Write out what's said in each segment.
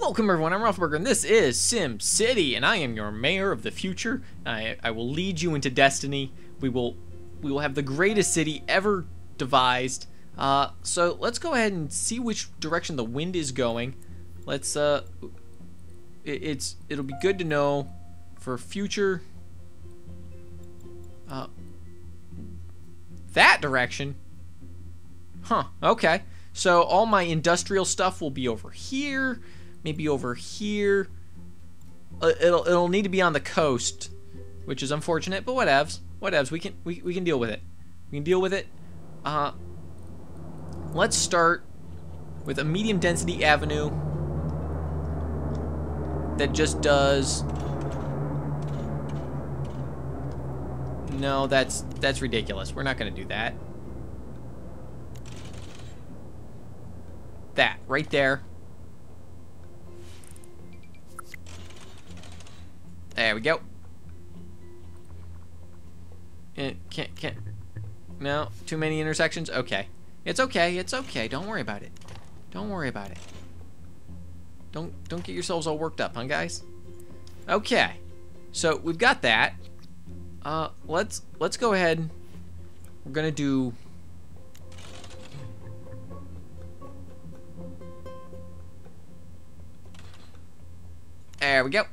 Welcome everyone, I'm Rolf Burger and this is SimCity, and I am your mayor of the future. I will lead you into destiny. We will have the greatest city ever devised. So let's go ahead and see which direction the wind is going. Let's it'll be good to know for future. That direction. Huh, okay. So all my industrial stuff will be over here, maybe over here. It'll need to be on the coast, which is unfortunate, but whatevs. Whatevs. We can deal with it. We can deal with it. Let's start with a medium density avenue that just does. No, that's ridiculous. We're not gonna do that. That right there. There we go. It can't. No, too many intersections. Okay, it's okay. It's okay. Don't worry about it. Don't worry about it. Don't get yourselves all worked up, huh, guys? Okay. So we've got that. Let's go ahead. We're gonna do. There we go.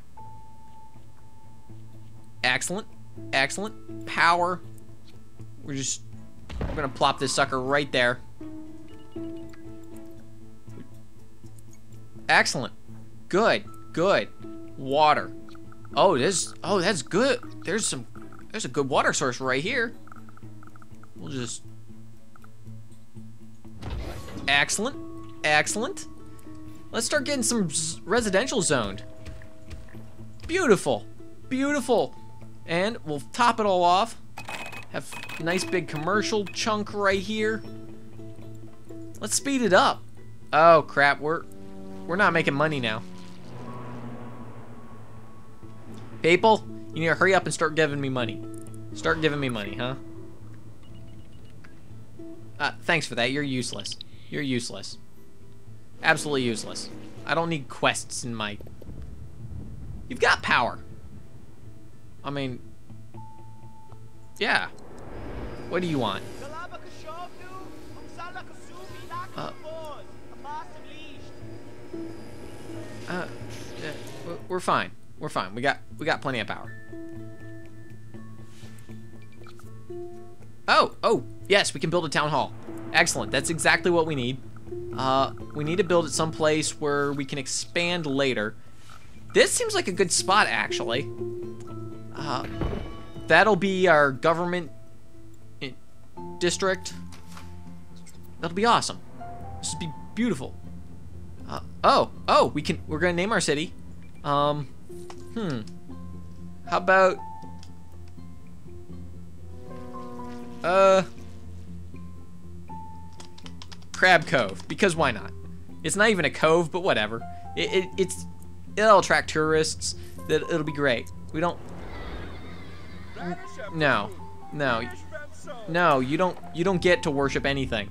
Excellent. Excellent. Power. We're gonna plop this sucker right there. Excellent. Good. Good. Water. Oh, that's good. There's a good water source right here. We'll just. Excellent. Excellent. Let's start getting some residential zoned. Beautiful, beautiful. And we'll top it all off. Have a nice big commercial chunk right here. Let's speed it up. Oh crap, we're not making money now. People, you need to hurry up and start giving me money. Start giving me money, huh? Thanks for that, you're useless. You're useless. Absolutely useless. I don't need quests in my... You've got power. I mean, yeah. What do you want? We're fine. We're fine. We got plenty of power. Oh, yes, we can build a town hall. Excellent. That's exactly what we need. We need to build it someplace where we can expand later. This seems like a good spot, actually. That'll be our government district. That'll be awesome. This would be beautiful. We're gonna name our city. How about? Crab Cove, because why not? It's not even a cove, but whatever. It's. It'll attract tourists. It'll be great. We don't. No. You don't get to worship anything.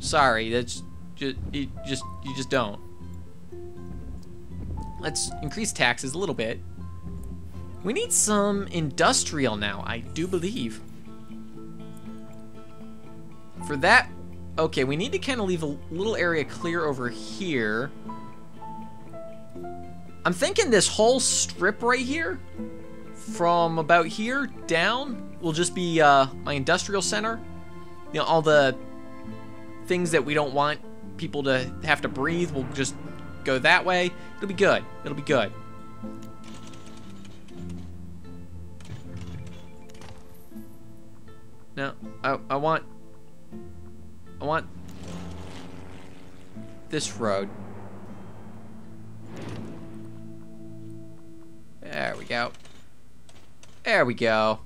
Sorry, that's just you just don't. Let's increase taxes a little bit. We need some industrial now, I do believe. For that, okay, we need to kind of leave a little area clear over here. I'm thinking this whole strip right here, from about here down, will just be my industrial center. You know, all the things that we don't want people to have to breathe will just go that way. It'll be good. It'll be good. No, I want this road. There we go. There we go.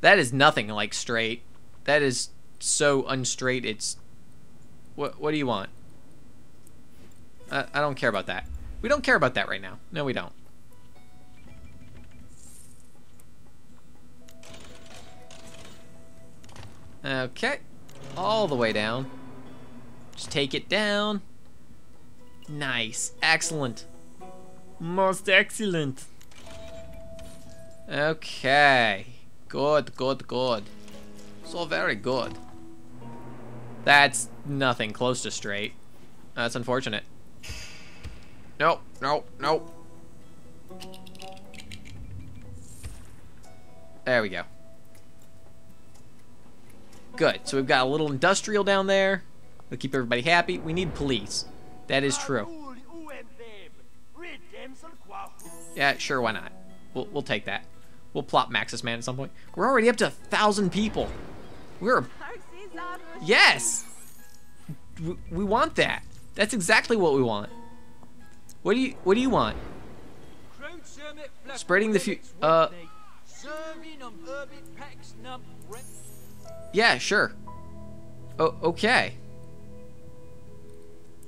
That is nothing like straight. That is so unstraight. It's what do you want? I don't care about that. We don't care about that right now. No, we don't. Okay. All the way down. Just take it down. Nice. Excellent. Most excellent. Okay. Good, good, good. It's all very good. That's nothing close to straight. That's unfortunate. Nope, nope, nope. There we go. Good. So we've got a little industrial down there. We'll keep everybody happy. We need police. That is true. Yeah, sure, why not? We'll take that. We'll plop Maxis Man at some point. We're already up to 1,000 people. We're... Yes! We want that. That's exactly what we want. What do you want? Spreading the yeah, sure. Oh, okay.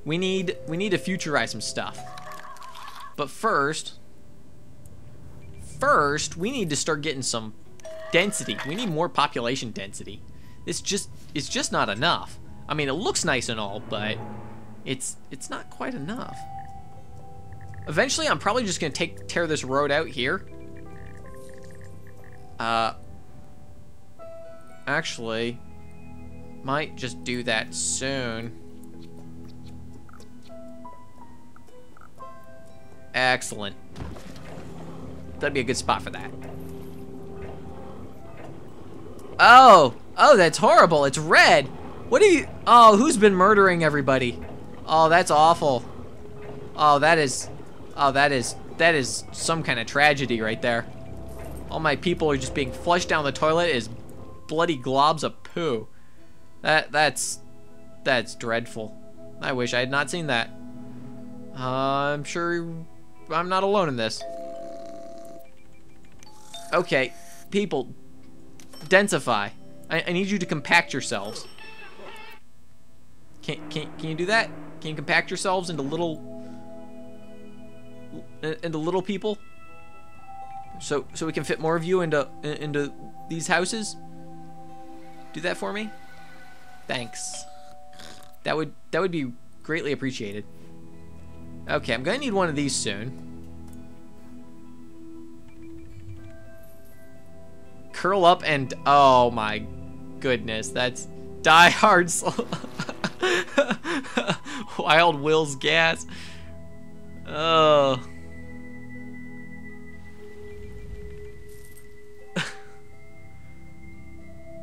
We need to futurize some stuff. But first, we need to start getting some density. We need more population density. It's just not enough. I mean, it looks nice and all, but it's not quite enough. Eventually, I'm probably just gonna tear this road out here. Actually, might just do that soon. Excellent. That'd be a good spot for that. Oh, that's horrible. It's red. What do you... Oh, who's been murdering everybody? Oh, that's awful. Oh, that is... Oh, that is some kind of tragedy right there. All my people are just being flushed down the toilet as bloody globs of poo. That's dreadful. I wish I had not seen that. I'm sure I'm not alone in this. Okay, people, densify. I need you to compact yourselves. Can you do that? Can you compact yourselves into little people? So we can fit more of you into these houses. Do that for me. Thanks. That would be greatly appreciated. Okay, I'm gonna need one of these soon. Curl up and oh my goodness, that's Die Hard. Wild Will's gas. Oh.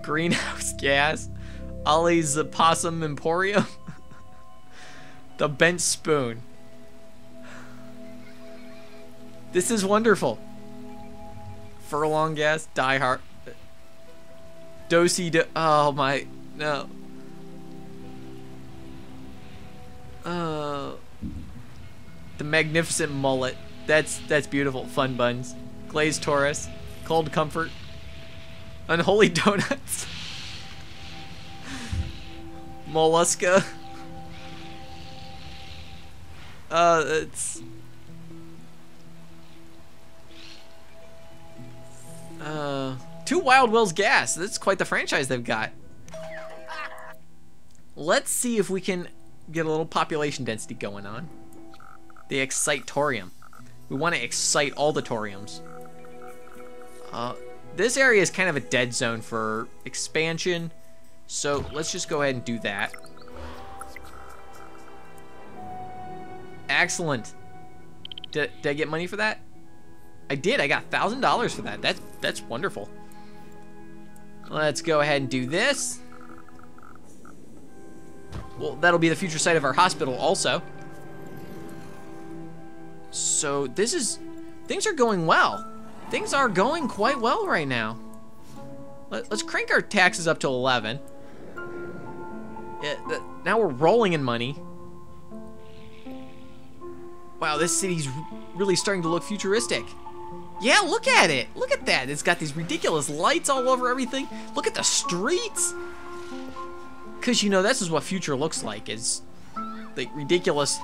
Greenhouse gas. Ollie's Possum Emporium. The bent spoon. This is wonderful. Furlong gas. Die Hard. Do-si-do. Oh my. No. The magnificent mullet. That's beautiful. Fun buns. Glazed Taurus. Cold comfort. Unholy donuts. Mollusca. It's. Two Wild Will's gas. That's quite the franchise they've got. Let's see if we can get a little population density going on. The Excitorium. We want to excite all the Toriums. This area is kind of a dead zone for expansion, so let's just go ahead and do that. Excellent. Did I get money for that? I did. I got $1,000 for that. That's wonderful. Let's go ahead and do this. Well, that'll be the future site of our hospital also. So this is... Things are going well. Things are going quite well right now. Let's crank our taxes up to 11. Yeah, now we're rolling in money. Wow, this city's really starting to look futuristic. Yeah, look at it. Look at that. It's got these ridiculous lights all over everything. Look at the streets. Because, you know, this is what future looks like, is like ridiculousness.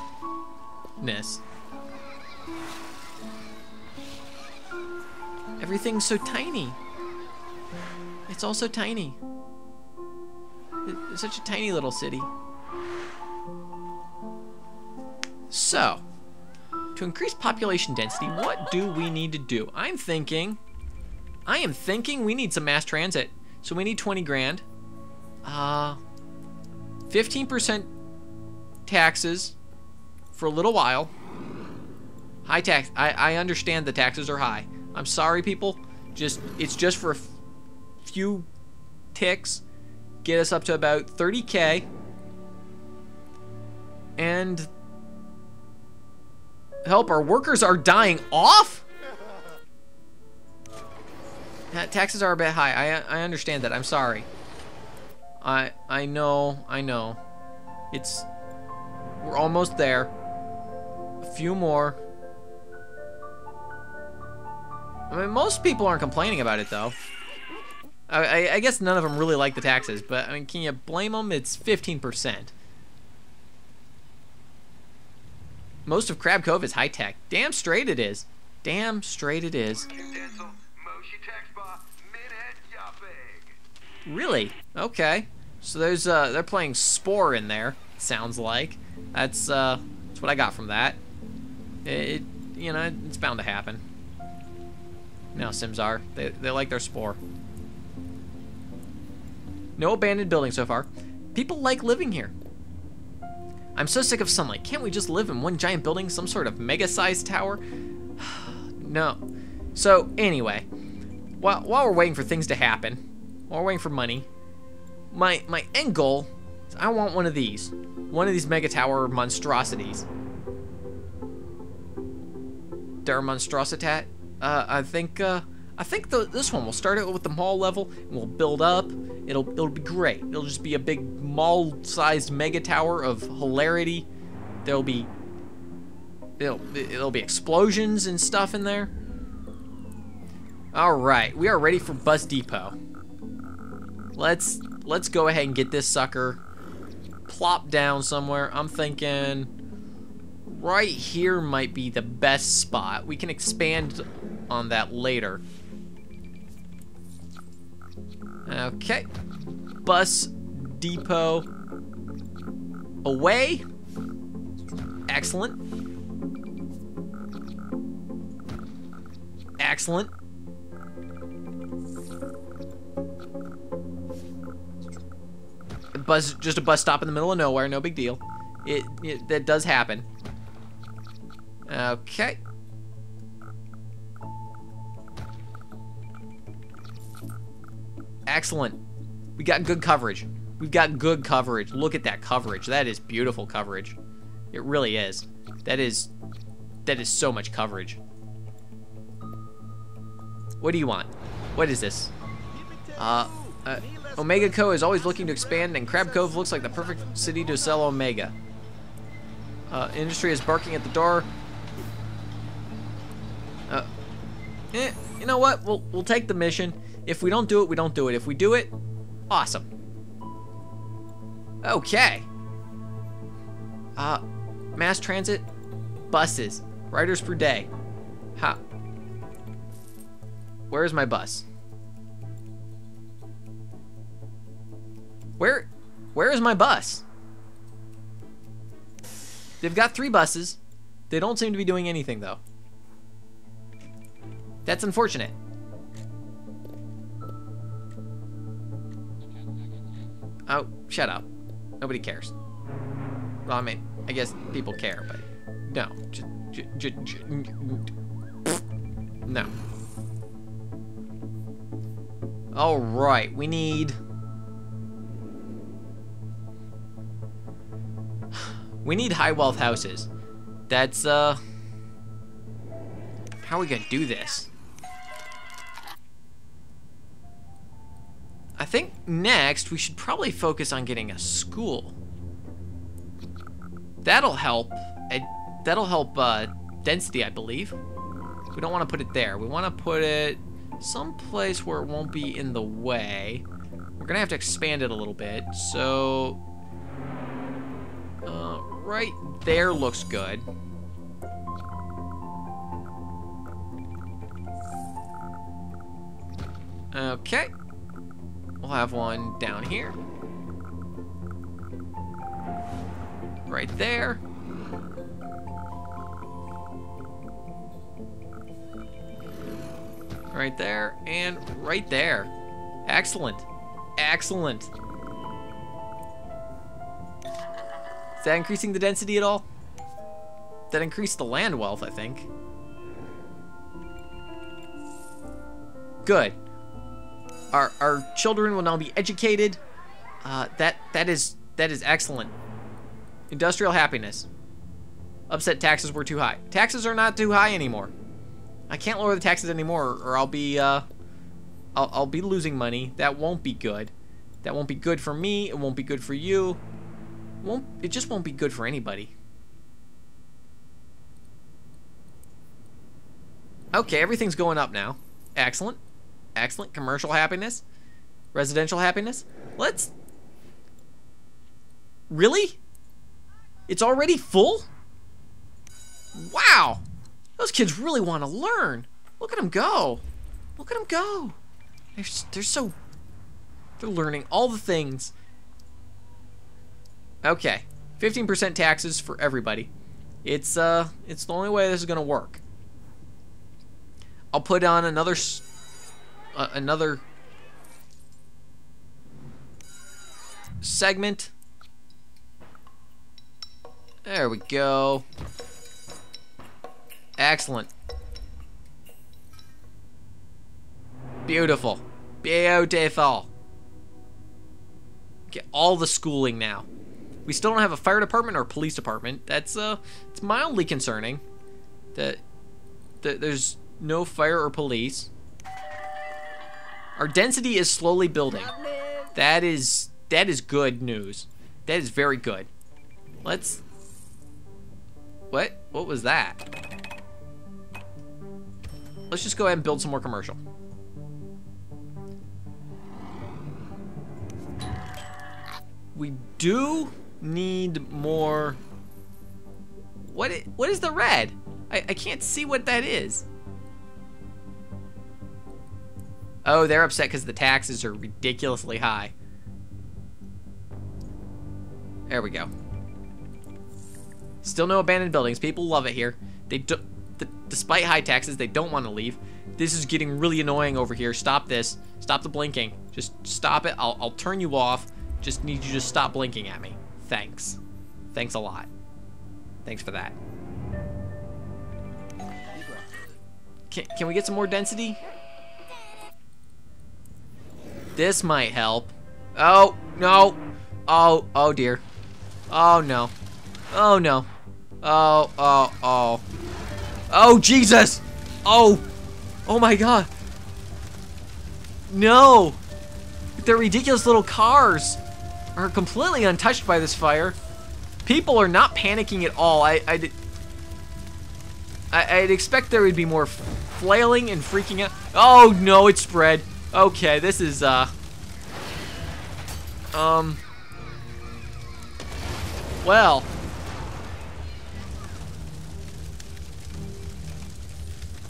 Everything's so tiny. It's all so tiny. It's such a tiny little city. So, to increase population density, what do we need to do? I am thinking we need some mass transit. So we need 20 grand. 15% taxes for a little while. High tax. I understand the taxes are high. I'm sorry, people. It's just for a few ticks. Get us up to about 30K. And help, our workers are dying off? Taxes are a bit high. I understand that. I'm sorry. I know. We're almost there. A few more. I mean, most people aren't complaining about it, though. I guess none of them really like the taxes, but I mean, can you blame them? It's 15%. Most of Crab Cove is high tech. Damn straight it is. Damn straight it is. Really? Okay. So there's they're playing Spore in there. Sounds like that's what I got from that. It you know, it's bound to happen. No, Sims are they like their Spore. No abandoned buildings so far. People like living here. I'm so sick of sunlight. Can't we just live in one giant building, some sort of mega-sized tower? No. So anyway, while we're waiting for things to happen, while we're waiting for money, my end goal is I want one of these mega tower monstrosities. Der Monstrositat. I think this one will start out with the mall level and we'll build up. It'll be great. It'll just be a big mall-sized mega tower of hilarity. There'll be explosions and stuff in there. All right, we are ready for Bus Depot. Let's go ahead and get this sucker plopped down somewhere. I'm thinking right here might be the best spot. We can expand on that later. Okay, Bus Depot away. Excellent. Excellent. Just a bus stop in the middle of nowhere, no big deal. It that does happen. Okay. Excellent. We got good coverage. We've got good coverage. Look at that coverage. That is beautiful coverage. It really is. That is so much coverage. What do you want? What is this? Omega Co. is always looking to expand, and Crab Cove looks like the perfect city to sell Omega. Industry is barking at the door. You know what? We'll take the mission. If we don't do it, we don't do it. If we do it, awesome. Okay. Mass transit, buses, riders per day. Huh. Where is my bus? Where is my bus? They've got 3 buses. They don't seem to be doing anything, though. That's unfortunate. Oh, shut up. Nobody cares. Well, I mean, I guess people care, but no. No. All right, we need... We need high-wealth houses. That's, How are we gonna do this? I think next we should probably focus on getting a school. That'll help. That'll help density, I believe. We don't want to put it there. We want to put it someplace where it won't be in the way. We're gonna have to expand it a little bit. So right there looks good. Okay. We'll have one down here. Right there. right there, and right there. Excellent. Excellent. Is that increasing the density at all? That increased the land wealth, I think. Good. Our children will now be educated. That is excellent. Industrial happiness. Upset taxes were too high. Taxes are not too high anymore. I can't lower the taxes anymore, or I'll be I'll be losing money. That won't be good. That won't be good for me. It won't be good for you. It just won't be good for anybody. Okay, everything's going up now. Excellent. Excellent. Commercial happiness. Residential happiness. Let's... Really? It's already full? Wow! Those kids really want to learn. Look at them go. Look at them go. They're learning all the things. Okay. 15% taxes for everybody. It's the only way this is going to work. I'll put on another another segment. There we go. Excellent. Beautiful. Beautiful. Get all the schooling now. We still don't have a fire department or a police department. That's it's mildly concerning that there's no fire or police. Our density is slowly building. That is good news. That is very good. Let's... What was that? Let's just go ahead and build some more commercial. We do need more... What is the red? I can't see what that is. Oh, they're upset because the taxes are ridiculously high. There we go. Still no abandoned buildings. People love it here. They do, despite high taxes, they don't want to leave. This is getting really annoying over here. Stop this. Stop the blinking. Just stop it. I'll turn you off. Just need you to stop blinking at me. Thanks. Thanks a lot. Thanks for that. Can we get some more density? This might help. Oh, no. Oh, oh dear. Oh, no. Oh, no. Oh, oh, oh. Oh, Jesus. Oh. Oh, my God. No. Their ridiculous little cars are completely untouched by this fire. People are not panicking at all. I'd expect there would be more flailing and freaking out. Oh, no, it spread. Okay, this is, well.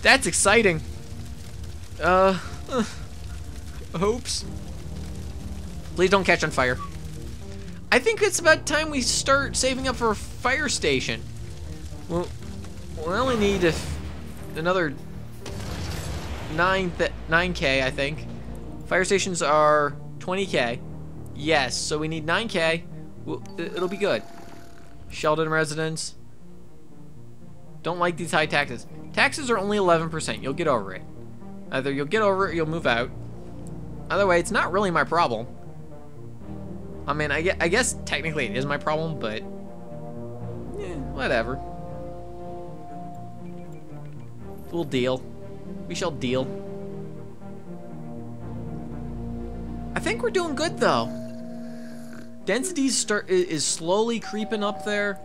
That's exciting. Oops. Please don't catch on fire. I think it's about time we start saving up for a fire station. Well, we only need another 9K, I think. Fire stations are 20K. Yes, so we need 9K. It'll be good. Sheldon residents. Don't like these high taxes. Taxes are only 11%. You'll get over it. Either you'll get over it or you'll move out. Either way, it's not really my problem. I mean, I guess technically it is my problem, but... eh, whatever. We'll deal. We shall deal. I think we're doing good, though. Density is slowly creeping up there.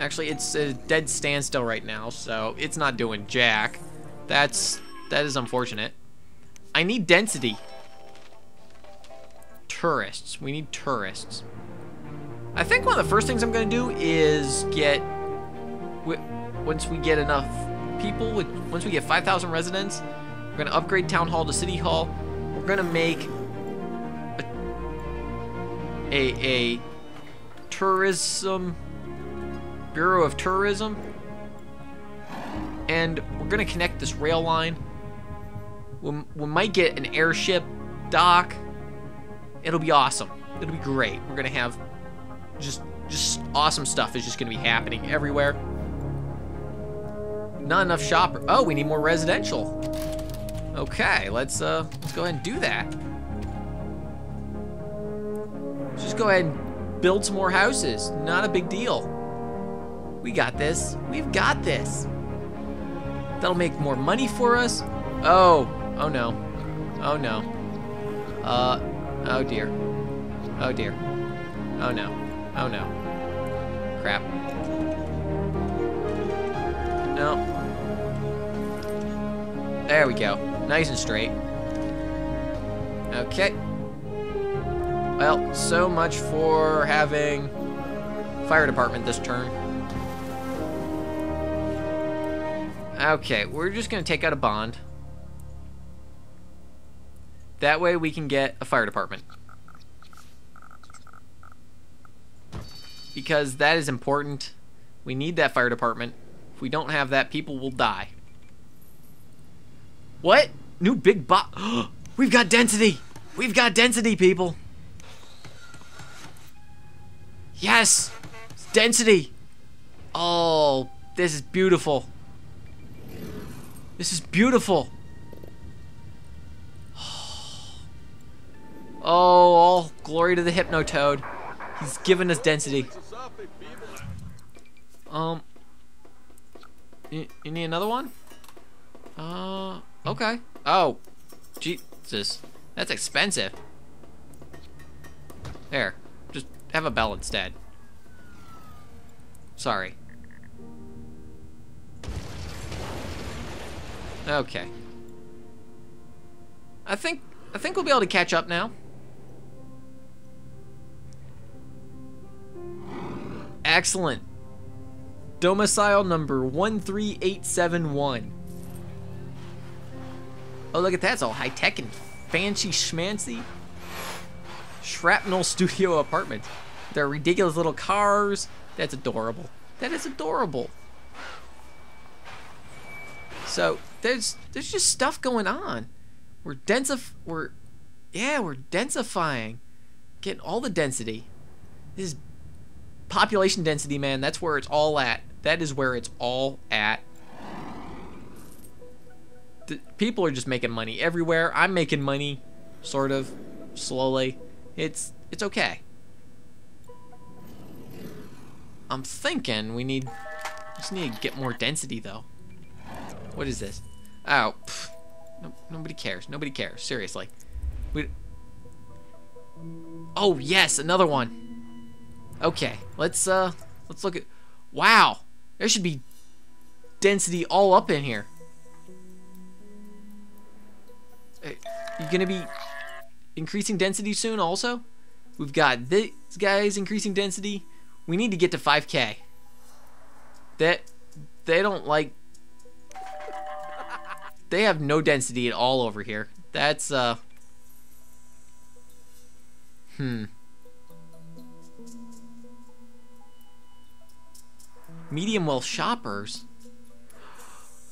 Actually, it's a dead standstill right now, so it's not doing jack. That is unfortunate. I need density. Tourists. We need tourists. I think one of the first things I'm going to do is get... once we get enough people, once we get 5,000 residents, we're going to upgrade Town Hall to City Hall. We're going to make... a tourism bureau of tourism, and we're gonna connect this rail line We might get an airship dock. It'll be awesome. It'll be great. We're gonna have just awesome stuff is just gonna be happening everywhere. Not enough shopper. Oh, we need more residential. Okay, let's go ahead and do that. Let's just go ahead and build some more houses. Not a big deal. We got this. We've got this. That'll make more money for us. Oh, oh no. Oh no. Oh dear. Oh dear. Oh no. Oh no. Crap. No. There we go. Nice and straight. Okay. Well, so much for having fire department this turn. Okay, we're just gonna take out a bond. That way we can get a fire department. Because that is important. We need that fire department. If we don't have that, people will die. What? New big box. We've got density. We've got density, people. Yes, it's density. Oh, this is beautiful. This is beautiful. Oh, all glory to the Hypnotoad. He's given us density. You need another one? Okay. Oh, Jesus. That's expensive. There. Just have a bell instead. Sorry. Okay. I think we'll be able to catch up now. Excellent. Domicile number 13871. Oh, look at that. It's all high-tech and fancy schmancy. Shrapnel Studio Apartment. They're ridiculous little cars. That's adorable. That is adorable. So there's just stuff going on. We're densifying. Getting all the density. This is population density, man. That's where it's all at. That is where it's all at. People are just making money everywhere. I'm making money, sort of, slowly. It's okay. I'm thinking we need to get more density though. What is this? Oh, no, nobody cares. Nobody cares. Seriously. Oh yes, another one. Okay, let's look at. Wow, there should be density all up in here. You're gonna be increasing density soon also? We've got these guys increasing density. We need to get to 5K. They don't like. They have no density at all over here. That's medium wealth shoppers.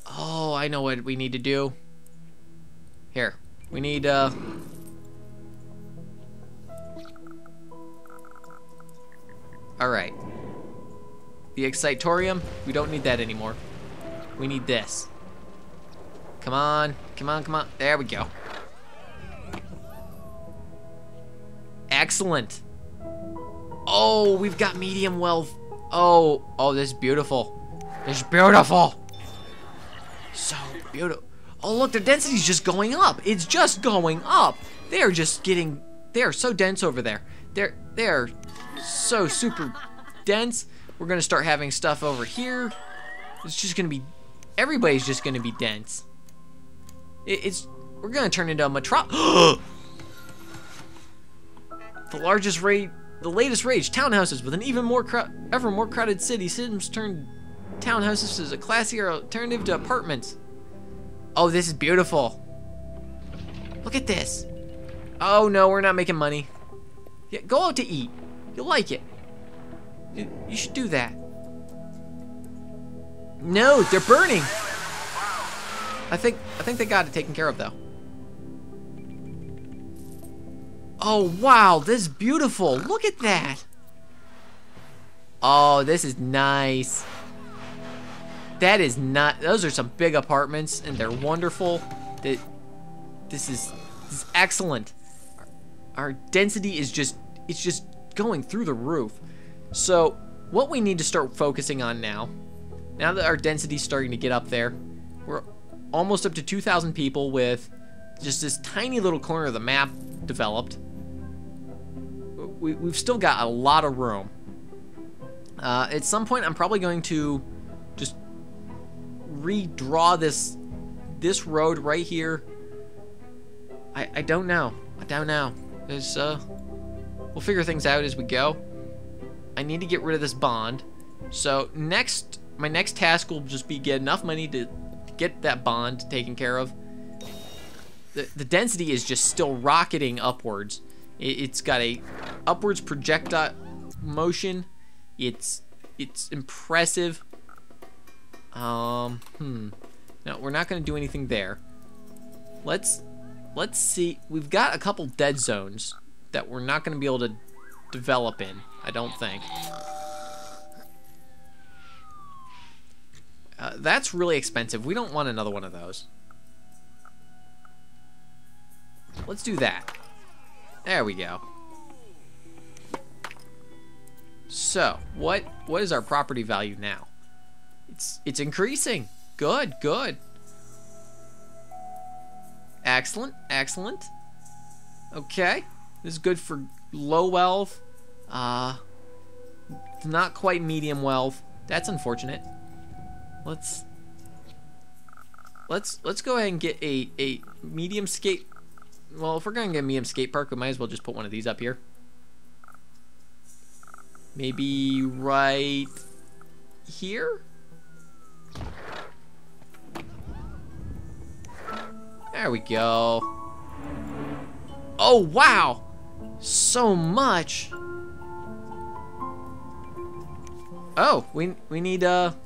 Oh, I know what we need to do. Here, we need alright. The Excitorium, we don't need that anymore. We need this. Come on, come on, come on. There we go. Excellent. Oh, we've got medium wealth. Oh, oh, this is beautiful. This is beautiful. So beautiful. Oh, look, their density's just going up. It's just going up. They're just getting, they're so dense over there. They're so super dense. We're gonna start having stuff over here. It's just gonna be, everybody's just gonna be dense. We're gonna turn into a metropolis. The latest rage, townhouses with an ever more crowded city. Sims turned townhouses as a classier alternative to apartments. Oh, this is beautiful. Look at this. Oh no, we're not making money. Yeah, go out to eat. You'll like it. You should do that. No, they're burning. I think they got it taken care of though. Oh, wow, this is beautiful. Look at that. Oh, this is nice. That is not, those are some big apartments and they're wonderful. This is excellent. Our density is just, it's just going through the roof. So what we need to start focusing on now that our density is starting to get up there, we're almost up to 2,000 people with just this tiny little corner of the map developed. We've still got a lot of room. At some point, I'm probably going to just redraw this road right here. I don't know. I don't know. There's we'll figure things out as we go. I need to get rid of this bond. So my next task will just be get enough money to get that bond taken care of. The density is just still rocketing upwards. It's got a upwards projectile motion. It's impressive. No, we're not going to do anything there. Let's see. We've got a couple dead zones that we're not going to be able to develop in, I don't think. That's really expensive. We don't want another one of those. Let's do that. There we go. So, what is our property value now? It's increasing. Good, good. Excellent, excellent. Okay. This is good for low wealth. Not quite medium wealth. That's unfortunate. Let's go ahead and get a medium skate. Well, if we're gonna get a medium skate park, we might as well just put one of these up here. Maybe right here? There we go. Oh, wow! So much! Oh, we need a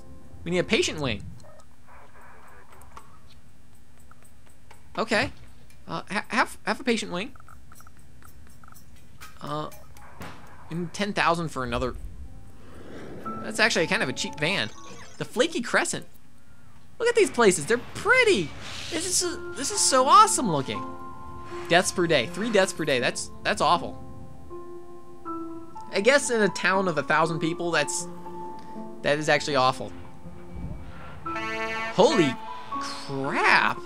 patient wing. Okay. Have a patient wing. And 10,000 for another. That's actually kind of a cheap van. The Flaky Crescent. Look at these places. They're pretty. This is so awesome looking. Deaths per day. 3 deaths per day. That's awful. I guess in a town of 1,000 people, that is actually awful. Holy crap.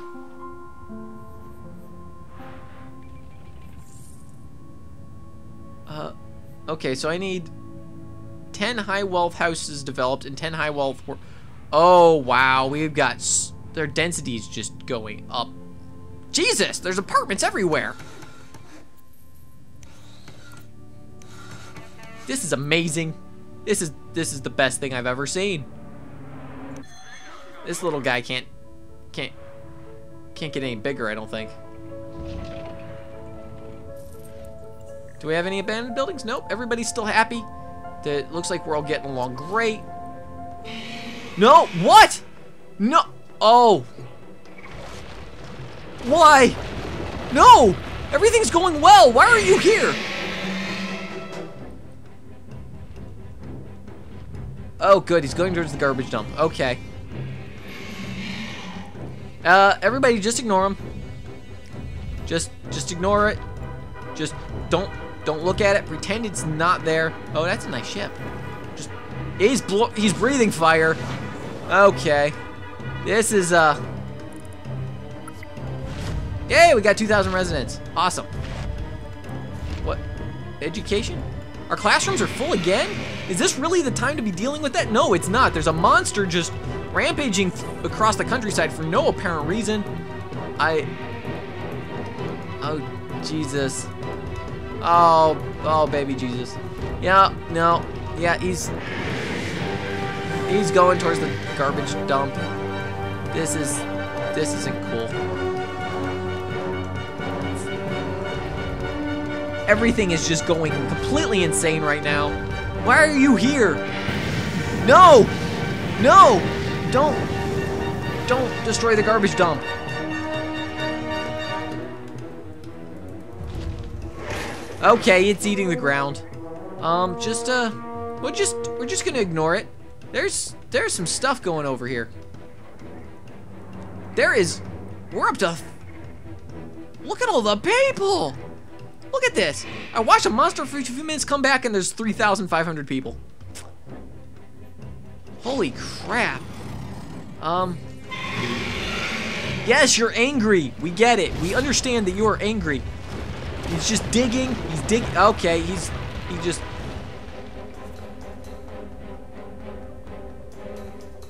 Okay, so I need 10 high wealth houses developed and 10 high wealth. Oh wow, we've got their density is just going up. Jesus, there's apartments everywhere. This is amazing. This is the best thing I've ever seen. This little guy can't get any bigger, I don't think. Do we have any abandoned buildings? Nope, everybody's still happy. It looks like we're all getting along great. No, what? No, oh. Why? No, everything's going well. Why are you here? Oh, good, he's going towards the garbage dump. Okay. Everybody just ignore him. Just ignore it. Just don't look at it. Pretend it's not there. Oh, that's a nice ship. Just he's breathing fire. Okay. This is yay, we got 2,000 residents. Awesome. What? Education? Our classrooms are full again? Is this really the time to be dealing with that? No, it's not. There's a monster just rampaging across the countryside for no apparent reason. Oh, Jesus. Oh, baby Jesus. Yeah, no. Yeah, he's going towards the garbage dump. This isn't cool. Everything is just going completely insane right now. Why are you here? No! No! Don't destroy the garbage dump. Okay, it's eating the ground. We're just gonna ignore it. There's some stuff going over here. We're up to... Look at all the people! Look at this! I watched a monster for a few minutes, come back, and there's 3,500 people. Holy crap. Yes, you're angry. We get it. We understand that you are angry. He's just digging. He's digging. Okay, he just...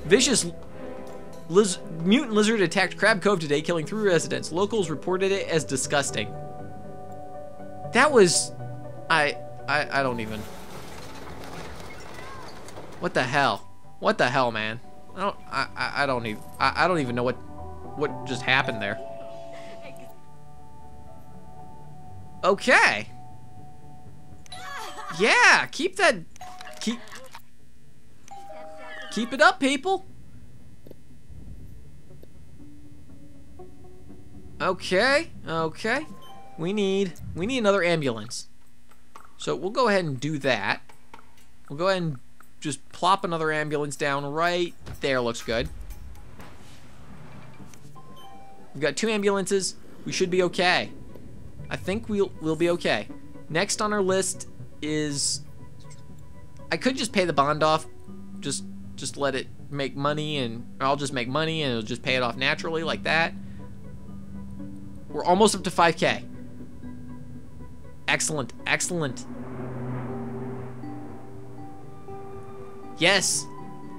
Vicious mutant lizard attacked Crab Cove today, killing 3 residents. Locals reported it as disgusting. That was... I don't even... What the hell? What the hell, man? I don't even know what just happened there. Okay. Yeah, keep it up, people. Okay. Okay. We need another ambulance. So we'll go ahead and do that. We'll go ahead and just plop another ambulance down right there. Looks good. We've got 2 ambulances. We should be okay. I think we'll be okay. Next on our list is... I could just pay the bond off. Just let it make money, and I'll just make money and it'll just pay it off naturally like that. We're almost up to 5K. Excellent. Excellent. Yes,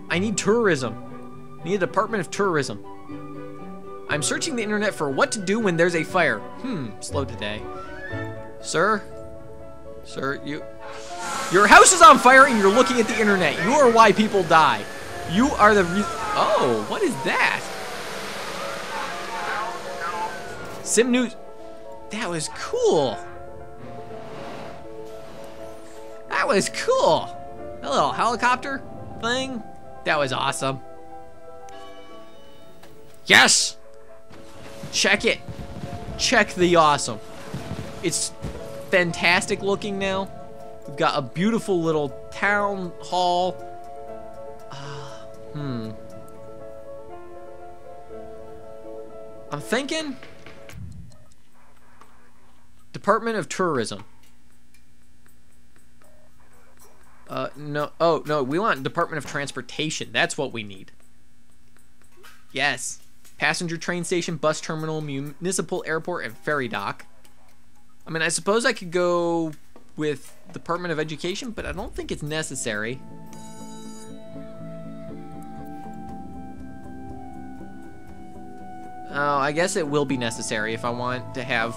I need tourism. I need a department of tourism. I'm searching the internet for what to do when there's a fire. Slow today. Sir, your house is on fire and you're looking at the internet. You are why people die. You are the reason. Oh, what is that? Sim News. That was cool. That was cool. That little helicopter thing. That was awesome. Yes! Check it. Check the awesome. It's fantastic looking now. We've got a beautiful little town hall. I'm thinking... Department of Tourism. No. Oh, no. We want Department of Transportation. That's what we need. Yes. Passenger train station, bus terminal, municipal airport, and ferry dock. I mean, I suppose I could go with Department of Education, but I don't think it's necessary. Oh, I guess it will be necessary if I want to have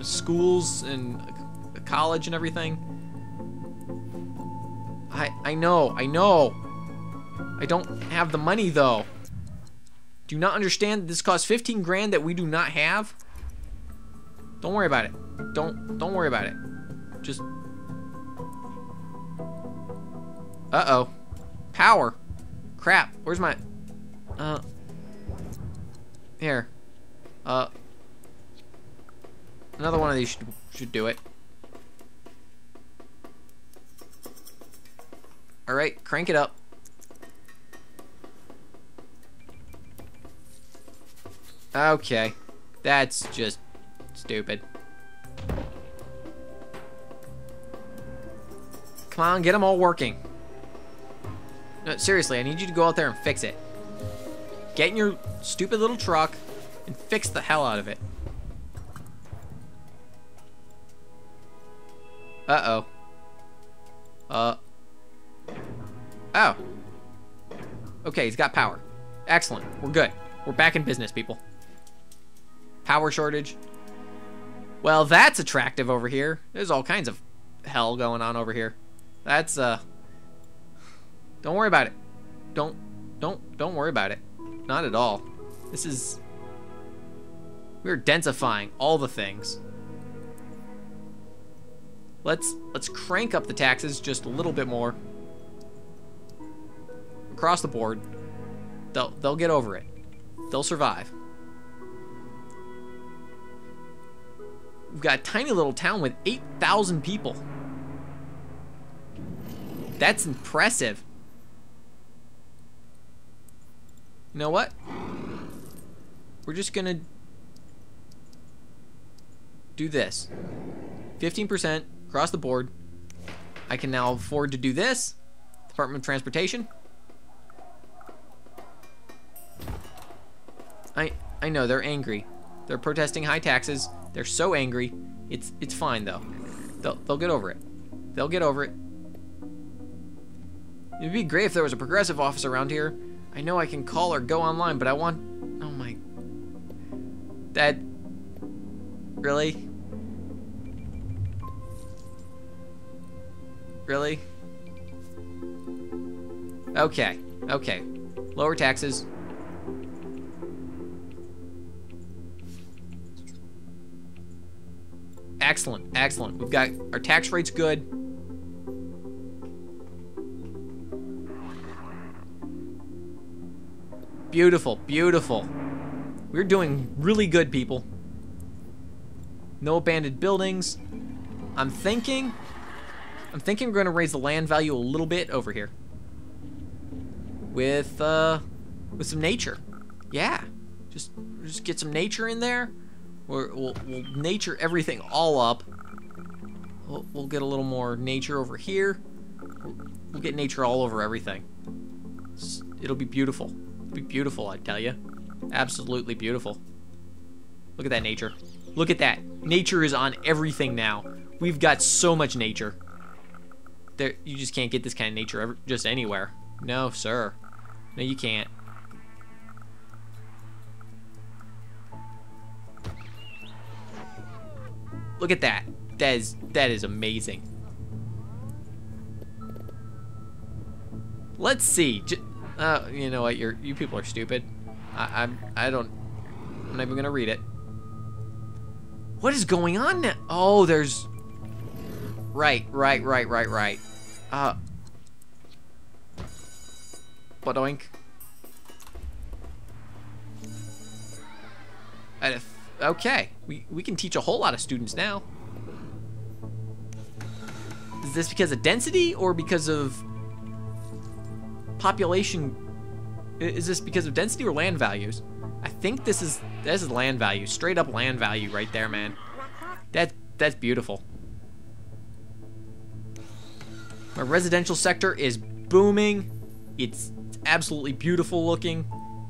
schools and a college and everything. I know. I don't have the money, though. Do you not understand that this costs 15 grand that we do not have? Don't worry about it. Don't worry about it. Just... Uh-oh. Power. Crap. Where's my... Here. Another one of these should do it. Alright, crank it up. Okay. That's just stupid. Come on, get them all working. No, seriously, I need you to go out there and fix it. Get in your stupid little truck and fix the hell out of it. Uh-oh. Oh. Okay, he's got power. Excellent. We're good. We're back in business, people. Power shortage. Well, that's attractive over here. There's all kinds of hell going on over here. That's don't worry about it. Don't worry about it. Not at all. This is... We're densifying all the things. Let's crank up the taxes just a little bit more. Across the board. They'll get over it. They'll survive. We've got a tiny little town with 8,000 people. That's impressive. You know what? We're just gonna do this. 15% across the board. I can now afford to do this. Department of Transportation. I know, they're angry. They're protesting high taxes. They're so angry. It's fine though. They'll get over it. They'll get over it. It'd be great if there was a progressive office around here. I know I can call or go online, but I want... Oh my... That... Really? Really? Okay. Okay. Lower taxes. Excellent. Excellent. We've got... Our tax rate's good. Beautiful, beautiful. We're doing really good, people. No abandoned buildings. I'm thinking we're gonna raise the land value a little bit over here. With some nature. Yeah, just get some nature in there. We'll nature everything all up. We'll get a little more nature over here. We'll get nature all over everything. It'll be beautiful. Be beautiful, I tell you. Absolutely beautiful. Look at that nature. Look at that. Nature is on everything now. We've got so much nature. There, you just can't get this kind of nature ever, just anywhere. No, sir. No, you can't. Look at that. That is amazing. Let's see. You know what? You people are stupid. I'm not even gonna read it. What is going on now? Oh, there's. Right. Badoink. Okay, we can teach a whole lot of students now. Is this because of density or because of? Population? Is this because of density or land values? I think this is land value, straight up land value right there, man. That's beautiful. My residential sector is booming. It's absolutely beautiful looking.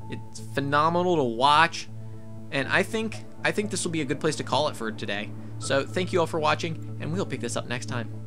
It's phenomenal to watch, and I think this will be a good place to call it for today. So thank you all for watching, and we'll pick this up next time.